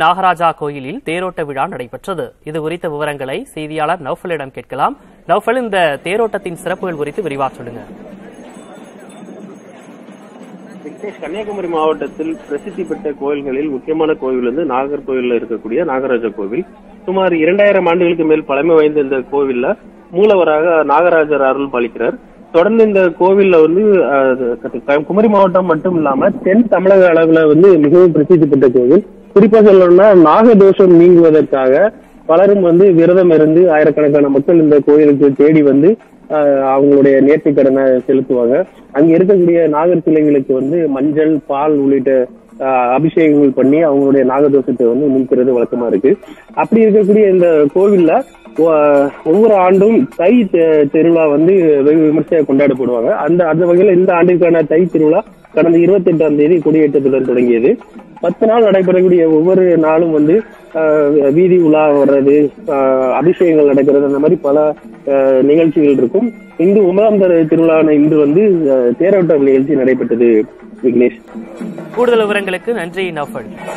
நாகராஜா கோயிலில் தேரோட்ட விழா நடைபெற்றது. இது குறித்த விவரங்களை செய்தியாளர் நௌஃபலிடம் கேட்கலாம். நௌஃபல், இந்த தேரோட்டத்தின் சிறப்புகள் குறித்து விரிவாக சொல்லுங்க. கன்னியாகுமரி மாவட்டத்தில் பிரசித்தி பெற்ற கோயில்களில் முக்கியமான கோவில் வந்து நாகர்கோயிலில் இருக்கக்கூடிய நாகராஜா கோவில். சுமார் 2000 ஆண்டுகளுக்கு மேல் பழமை வாய்ந்த இந்த கோவில்ல மூலவராக நாகராஜர் அருள் பாலிக்கிறார். தொடர்ந்து இந்த கோவில்ல வந்து குமரி மாவட்டம் மட்டும் இல்லாம தென் தமிழக அளவுல வந்து மிகவும் பிரசித்தி பெற்ற கோவில். குறிப்பா சொல்லணும்னா நாகதோஷம் நீங்குவதற்காக பலரும் வந்து விரதம் இருந்து ஆயிரக்கணக்கான மக்கள் இந்த கோயிலுக்கு தேடி வந்து அவங்களுடைய நேர்த்திக் கடனை செலுத்துவாங்க. அங்க இருக்கக்கூடிய நாகர் சிலைகளுக்கு வந்து மஞ்சள் பால் உள்ளிட்ட அபிஷேகங்கள் பண்ணி அவங்களுடைய நாகதோஷத்தை வந்து நீக்கிறது வழக்கமா இருக்கு. அப்படி இருக்கக்கூடிய இந்த கோவில்ல ஒவ்வொரு ஆண்டும் தை திருவிழா வந்து வெகு விமர்சையாக கொண்டாடப்படுவாங்க. அந்த வகையில இந்த ஆண்டிற்கான தை திருவிழா கடந்த 28ஆம் தேதி கொடியேற்றத்துடன் தொடங்கியது. 10 நாள் நடைபெறக்கூடிய ஒவ்வொரு நாளும் வந்து வீதி உலா வர்றது, அபிஷேகங்கள் நடக்கிறது, அந்த மாதிரி பல நிகழ்ச்சிகள் இருக்கும். இன்று 9ஆம் திருவிழாவான இன்று வந்து தேரோட்ட நிகழ்ச்சி நடைபெற்றது. விக்னேஷ், கூடுதல் விவரங்களுக்கு நன்றி.